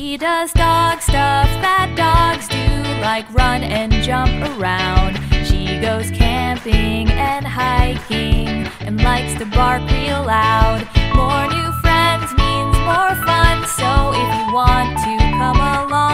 He does dog stuff that dogs do, like run and jump around. She goes camping and hiking and likes to bark real loud. More new friends means more fun, so if you want to come along,